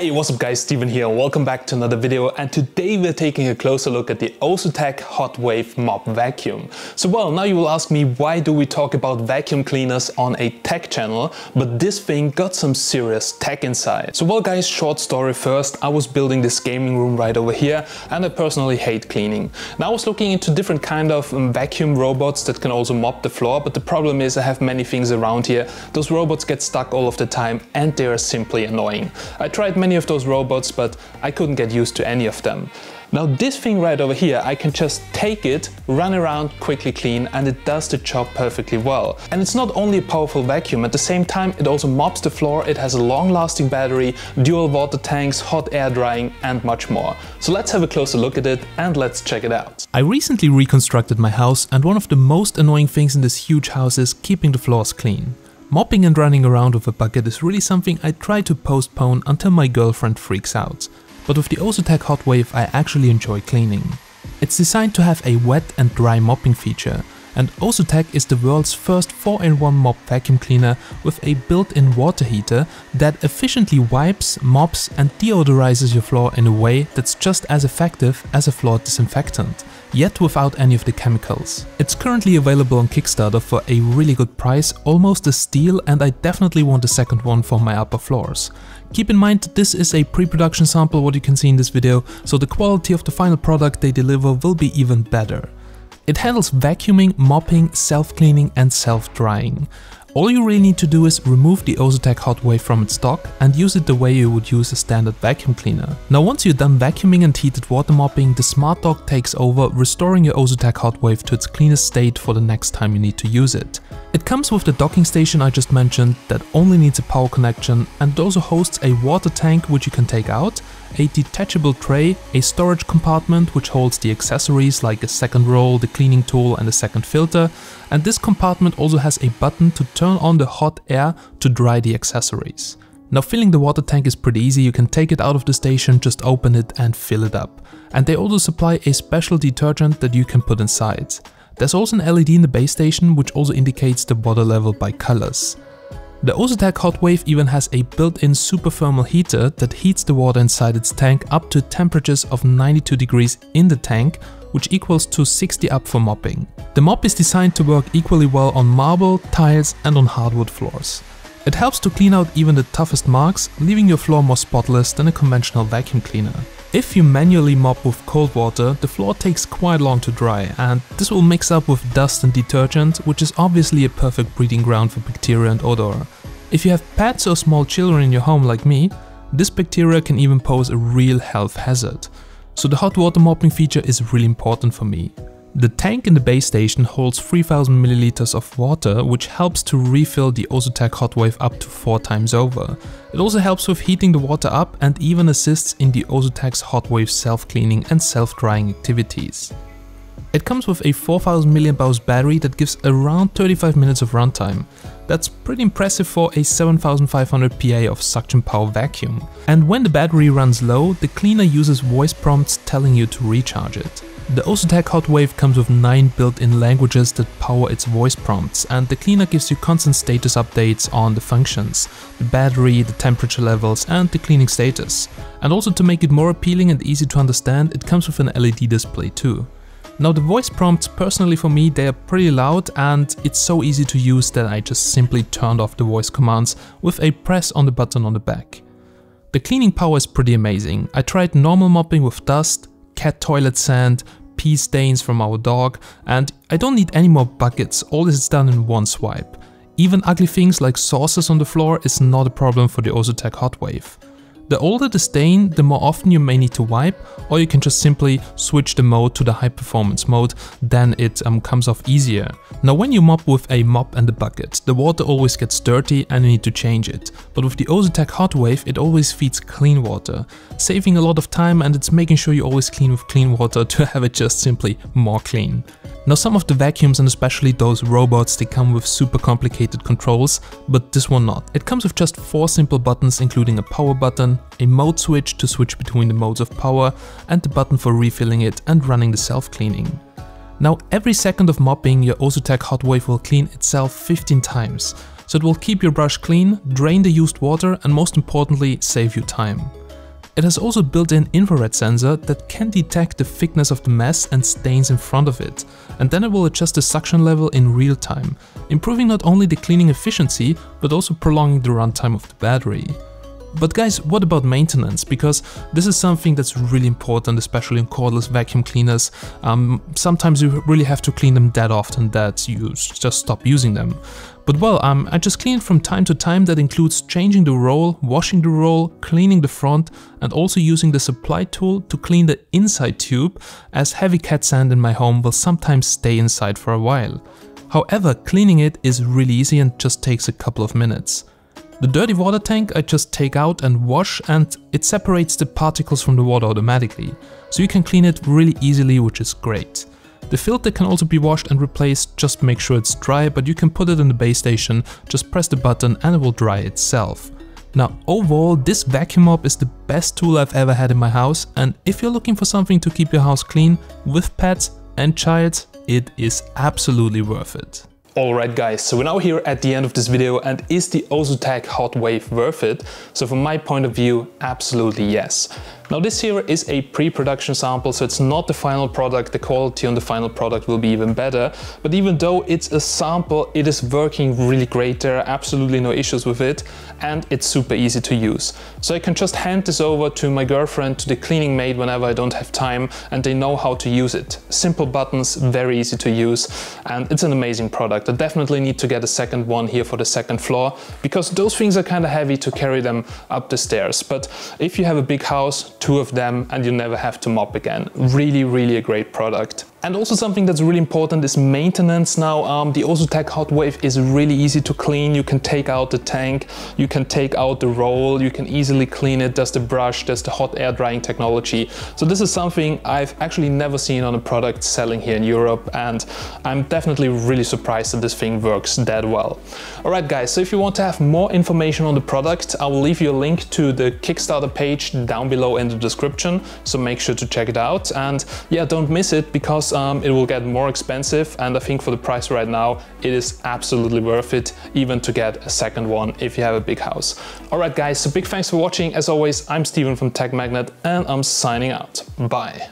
Hey, what's up guys, Steven here, welcome back to another video, and today we're taking a closer look at the OSOTEK HotWave mop vacuum. So well, now you will ask me, why do we talk about vacuum cleaners on a tech channel, but this thing got some serious tech inside. So well guys, short story first, I was building this gaming room right over here, and I personally hate cleaning. Now I was looking into different kind of vacuum robots that can also mop the floor, but the problem is I have many things around here. Those robots get stuck all of the time and they are simply annoying. I tried many of those robots, but I couldn't get used to any of them. Now this thing right over here, I can just take it, run around, quickly clean, and it does the job perfectly well. And it's not only a powerful vacuum, at the same time it also mops the floor, it has a long-lasting battery, dual water tanks, hot air drying, and much more. So let's have a closer look at it and let's check it out. I recently reconstructed my house, and one of the most annoying things in this huge house is keeping the floors clean. Mopping and running around with a bucket is really something I try to postpone until my girlfriend freaks out, but with the OSOTEK HotWave I actually enjoy cleaning. It's designed to have a wet and dry mopping feature, and OSOTEK is the world's first 4-in-1 mop vacuum cleaner with a built-in water heater that efficiently wipes, mops and deodorizes your floor in a way that's just as effective as a floor disinfectant, yet without any of the chemicals. It's currently available on Kickstarter for a really good price, almost a steal, and I definitely want a second one for my upper floors. Keep in mind this is a pre-production sample what you can see in this video, so the quality of the final product they deliver will be even better. It handles vacuuming, mopping, self-cleaning and self-drying. All you really need to do is remove the OSOTEK HotWave from its dock and use it the way you would use a standard vacuum cleaner. Now once you're done vacuuming and heated water mopping, the smart dock takes over, restoring your OSOTEK HotWave to its cleanest state for the next time you need to use it. It comes with the docking station I just mentioned that only needs a power connection, and also hosts a water tank which you can take out, a detachable tray, a storage compartment which holds the accessories like a second roll, the cleaning tool and a second filter, and this compartment also has a button to turn on the hot air to dry the accessories. Now filling the water tank is pretty easy, you can take it out of the station, just open it and fill it up. And they also supply a special detergent that you can put inside. There's also an LED in the base station which also indicates the water level by colors. The OSOTEK HotWave even has a built-in superthermal heater that heats the water inside its tank up to temperatures of 92 degrees in the tank, which equals to 60 up for mopping. The mop is designed to work equally well on marble, tiles and on hardwood floors. It helps to clean out even the toughest marks, leaving your floor more spotless than a conventional vacuum cleaner. If you manually mop with cold water, the floor takes quite long to dry, and this will mix up with dust and detergent, which is obviously a perfect breeding ground for bacteria and odor. If you have pets or small children in your home like me, this bacteria can even pose a real health hazard. So the hot water mopping feature is really important for me. The tank in the base station holds 3000 ml of water, which helps to refill the OSOTEK HotWave up to 4 times over. It also helps with heating the water up and even assists in the OSOTEK's HotWave self-cleaning and self-drying activities. It comes with a 4000mAh battery that gives around 35 minutes of runtime. That's pretty impressive for a 7500PA of suction power vacuum. And when the battery runs low, the cleaner uses voice prompts telling you to recharge it. The OSOTEK HotWave comes with 9 built-in languages that power its voice prompts, and the cleaner gives you constant status updates on the functions, the battery, the temperature levels and the cleaning status. And also to make it more appealing and easy to understand, it comes with an LED display too. Now the voice prompts, personally for me, they are pretty loud and it's so easy to use that I just simply turned off the voice commands with a press on the button on the back. The cleaning power is pretty amazing. I tried normal mopping with dust, cat toilet sand, pee stains from our dog, and I don't need any more buckets, all this is done in one swipe. Even ugly things like saucers on the floor is not a problem for the OSOTEK HotWave. The older the stain, the more often you may need to wipe, or you can just simply switch the mode to the high performance mode, then it comes off easier. Now when you mop with a mop and a bucket, the water always gets dirty and you need to change it. But with the OSOTEK HotWave, it always feeds clean water, saving a lot of time, and it's making sure you always clean with clean water to have it just simply more clean. Now some of the vacuums, and especially those robots, they come with super complicated controls, but this one not. It comes with just 4 simple buttons, including a power button, a mode switch to switch between the modes of power, and the button for refilling it and running the self-cleaning. Now every second of mopping, your OSOTEK HotWave will clean itself 15 times, so it will keep your brush clean, drain the used water and most importantly save you time. It has also built-in infrared sensor that can detect the thickness of the mess and stains in front of it, and then it will adjust the suction level in real time, improving not only the cleaning efficiency but also prolonging the runtime of the battery. But guys, what about maintenance? Because this is something that's really important, especially in cordless vacuum cleaners. Sometimes you really have to clean them that often that you just stop using them. But well, I just clean it from time to time. That includes changing the roll, washing the roll, cleaning the front, and also using the supply tool to clean the inside tube, as heavy cat sand in my home will sometimes stay inside for a while. However, cleaning it is really easy and just takes a couple of minutes. The dirty water tank I just take out and wash, and it separates the particles from the water automatically, so you can clean it really easily, which is great. The filter can also be washed and replaced, just make sure it's dry, but you can put it in the base station, just press the button and it will dry itself. Now overall, this vacuum mop is the best tool I've ever had in my house, and if you're looking for something to keep your house clean with pets and child, it is absolutely worth it. Alright guys, so we're now here at the end of this video, and is the OSOTEK HotWave worth it? So from my point of view, absolutely yes. Now this here is a pre-production sample, so it's not the final product. The quality on the final product will be even better, but even though it's a sample, it is working really great. There are absolutely no issues with it, and it's super easy to use. So I can just hand this over to my girlfriend, to the cleaning maid, whenever I don't have time, and they know how to use it. Simple buttons, very easy to use, and it's an amazing product. I definitely need to get a second one here for the second floor, because those things are kind of heavy to carry them up the stairs. But if you have a big house, two of them, and you never have to mop again. Really, really a great product. And also something that's really important is maintenance now. The OSOTEK HotWave is really easy to clean. You can take out the tank, you can take out the roll, you can easily clean it. There's the brush, there's the hot air drying technology. So this is something I've actually never seen on a product selling here in Europe, and I'm definitely really surprised that this thing works that well. Alright guys, so if you want to have more information on the product, I will leave you a link to the Kickstarter page down below in the description, so make sure to check it out. And yeah, don't miss it, because it will get more expensive, and I think for the price right now it is absolutely worth it, even to get a second one if you have a big house. Alright guys, so big thanks for watching. As always, I'm Steven from Tech Magnet, and I'm signing out. Bye!